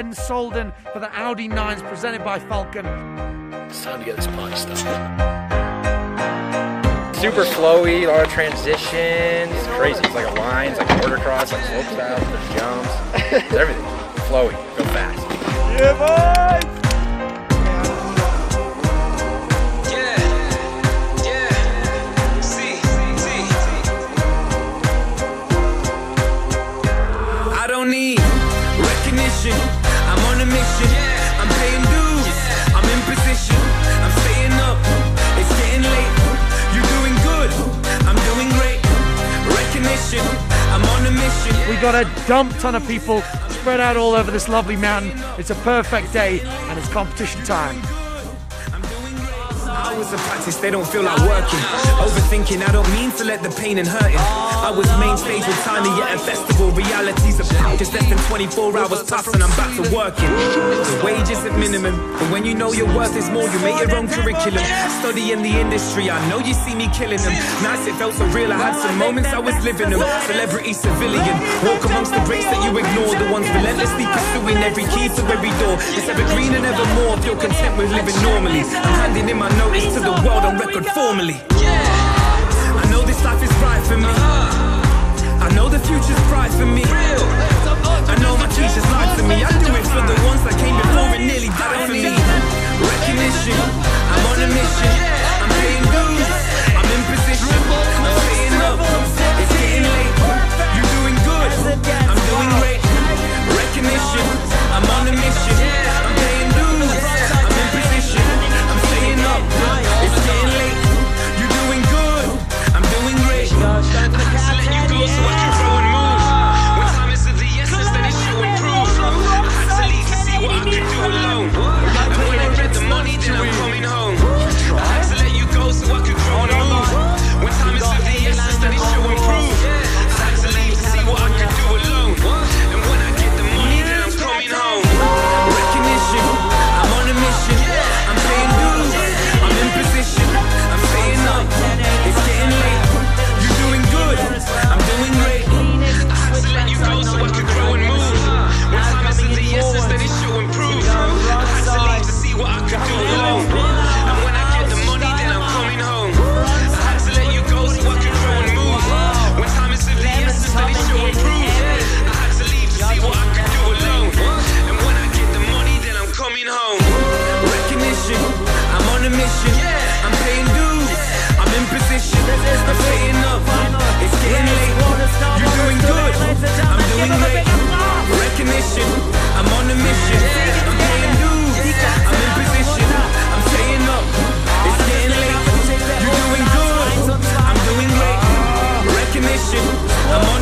and Sölden for the Audi Nines presented by Falken. It's time to get this party started. Super flowy, a lot of transitions. It's crazy. It's like a line, it's like a border cross, like slopes out, there's jumps, there's everything. Flowy, go fast. Yeah, boys! I'm on a mission, I'm paying dues, I'm in position, I'm staying up, it's getting late, you're doing good, I'm doing great, recognition, I'm on a mission. We got a dump ton of people spread out all over this lovely mountain. It's a perfect day and it's competition time. Hours of practice, they don't feel like working. Overthinking, I don't mean to let the pain and hurting. I was main stage with tiny yet a festival. Realities of just less than 24 hours past and I'm back to working. The wages at minimum, but when you know your worth is more, you make your own curriculum. Studying the industry, I know you see me killing them. Nice, it felt so real, I had some moments I was living them. Celebrity civilian, walk amongst the bricks that you ignore. The ones relentlessly pursuing every key to every door. It's evergreen and evermore if you're content with living normally. I'm handing in my notice to the world on record formally. I know this life is right for me. I know the future's bright for me. I know my teachers lied to me. I do it for the ones that came before and nearly died for me. Recognition, I'm on a mission. I'm paying dues, I'm in position. I'm staying up, it's getting late. You're doing good, I'm doing great. Recognition, I'm on a mission. I'm paying dues, I'm in position. I'm staying up, it's getting late. You're doing good, I'm doing great. I'm on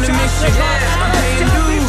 a mission, I'm paying dues.